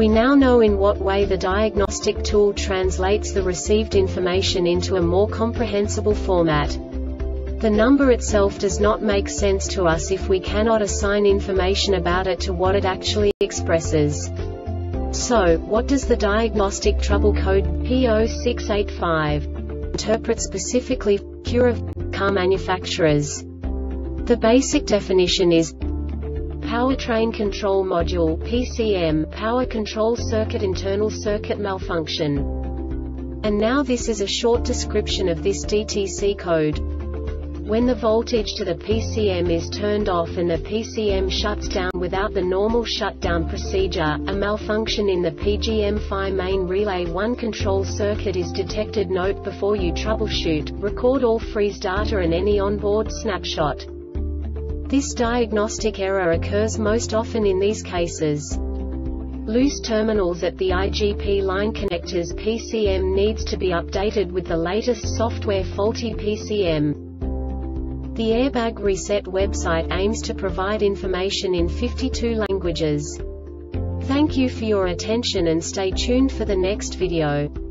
We now know in what way the diagnostic tool translates the received information into a more comprehensible format. The number itself does not make sense to us if we cannot assign information about it to what it actually expresses. So, what does the diagnostic trouble code P0685 interpret specifically for Acura car manufacturers? The basic definition is powertrain control module (PCM), power control circuit, internal circuit malfunction. And now this is a short description of this DTC code. When the voltage to the PCM is turned off and the PCM shuts down without the normal shutdown procedure, a malfunction in the PGM-FI main relay 1 control circuit is detected. Note: before you troubleshoot, record all freeze data and any onboard snapshot. This diagnostic error occurs most often in these cases. Loose terminals at the IGP line connectors. PCM needs to be updated with the latest software. Faulty PCM. The Airbag Reset website aims to provide information in 52 languages. Thank you for your attention and stay tuned for the next video.